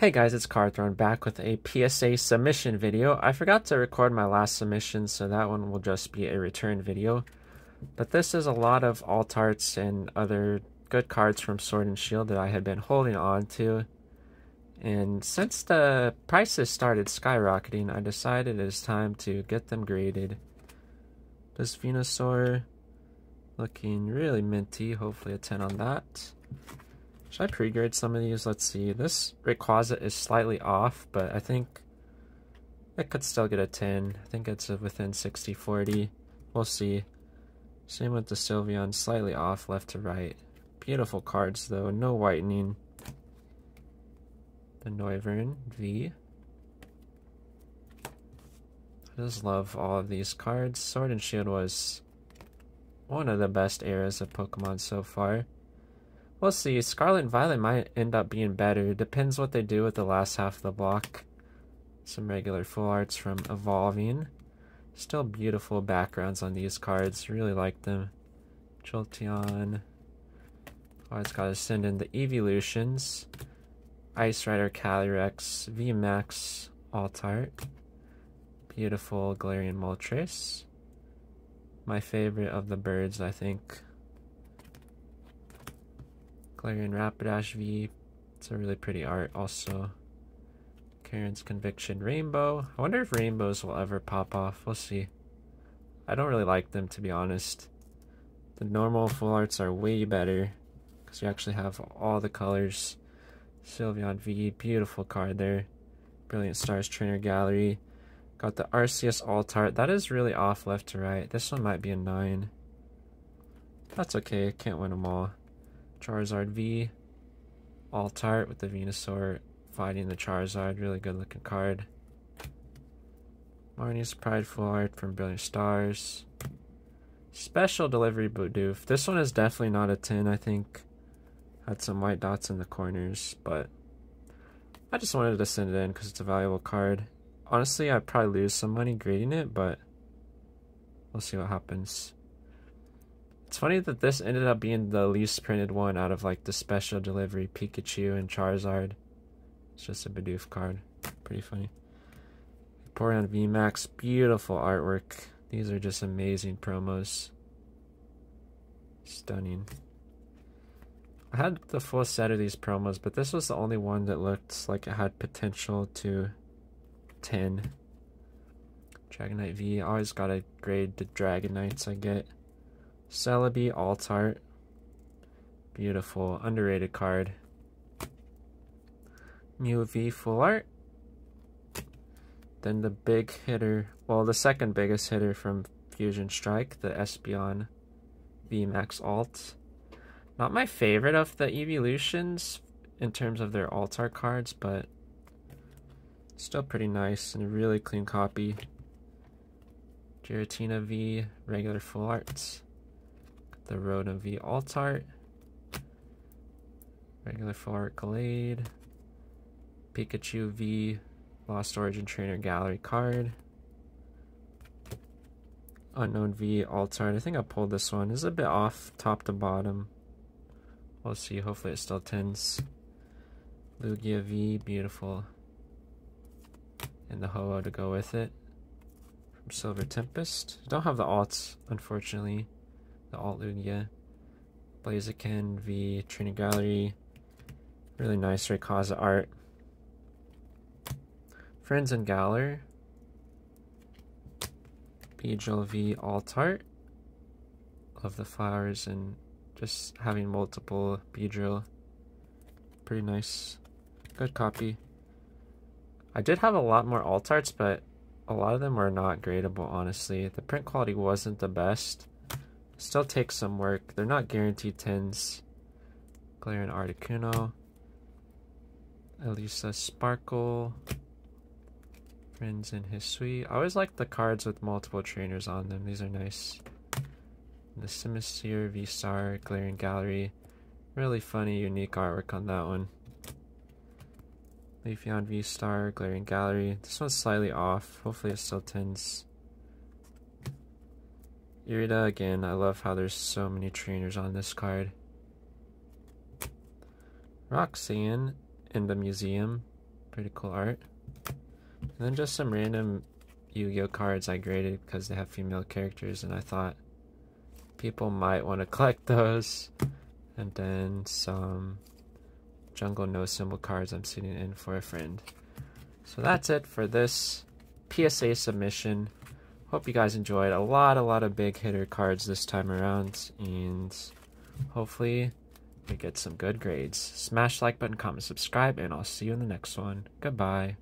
Hey guys, it's Card Throne back with a PSA submission video. I forgot to record my last submission, so that one will just be a return video. But this is a lot of Altarts and other good cards from Sword and Shield that I had been holding on to. And since the prices started skyrocketing, I decided it is time to get them graded. This Venusaur looking really minty, hopefully a 10 on that. Should I pre-grade some of these? Let's see. This Rayquaza is slightly off, but I think it could still get a 10. I think it's within 60-40. We'll see. Same with the Sylveon, slightly off left to right. Beautiful cards though, no whitening. The Noivern V. I just love all of these cards. Sword and Shield was one of the best eras of Pokemon so far. We'll see. Scarlet and Violet might end up being better. Depends what they do with the last half of the block. Some regular full arts from Evolving. Still beautiful backgrounds on these cards. Really like them. Jolteon. Oh, it's got to send in the Eeveelutions. Ice Rider Calyrex. V Max Altart. Beautiful Galarian Moltres. My favorite of the birds, I think. Clarion Rapidash V, it's a really pretty art also. Karen's Conviction Rainbow. I wonder if rainbows will ever pop off, we'll see. I don't really like them, to be honest. The normal full arts are way better, because you actually have all the colors. Sylveon V, beautiful card there. Brilliant Stars Trainer Gallery. Got the Arceus Altart, that is really off left to right. This one might be a 9. That's okay, can't win them all. Charizard V, Altart with the Venusaur fighting the Charizard, really good looking card. Marnie's Prideful Art from Brilliant Stars. Special Delivery Bidoof. This one is definitely not a 10, I think. Had some white dots in the corners, but I just wanted to send it in because it's a valuable card. Honestly, I'd probably lose some money grading it, but we'll see what happens. It's funny that this ended up being the least printed one out of like the special delivery Pikachu and Charizard. It's just a Bidoof card. Pretty funny. Porygon VMAX, beautiful artwork. These are just amazing promos. Stunning. I had the full set of these promos, but this was the only one that looked like it had potential to 10. Dragonite V, always gotta grade the Dragonites I get. Celebi Altart, beautiful, underrated card. Mew V Full Art. Then the big hitter, well the second biggest hitter from Fusion Strike, the Espeon V Max Alt. Not my favorite of the Eeveelutions in terms of their Altart cards, but still pretty nice and a really clean copy. Giratina V, regular Full Arts. The Rotom V Altart, regular full art Gallade, Pikachu V Lost Origin Trainer Gallery card, Unknown V Altart. I think I pulled this one. It's a bit off top to bottom. We'll see. Hopefully it still tends. Lugia V, beautiful, and the Ho-Oh to go with it from Silver Tempest. Don't have the alts unfortunately. The Alt Lugia, Blaziken V Trainer Gallery, really nice Rayquaza art. Friends and Galar, Beedrill V Altart. Love the flowers and just having multiple Beedrill. Pretty nice, good copy. I did have a lot more Altarts, but a lot of them were not gradable. Honestly, the print quality wasn't the best. Still takes some work. They're not guaranteed 10s. Glaring Articuno. Elisa Sparkle. Friends in Hisui. I always like the cards with multiple trainers on them. These are nice. And the Simisear V Star. Glaring Gallery. Really funny, unique artwork on that one. Leafeon V Star. Glaring Gallery. This one's slightly off. Hopefully it's still 10s. Irida again, I love how there's so many trainers on this card. Roxanne in the museum, Pretty cool art. And then just some random Yu-Gi-Oh cards I graded because they have female characters and I thought people might want to collect those. And then some Jungle No Symbol cards I'm sitting in for a friend. So that's it for this PSA submission. Hope you guys enjoyed. A lot of big hitter cards this time around, and hopefully we get some good grades. Smash like button, comment, subscribe, and I'll see you in the next one. Goodbye.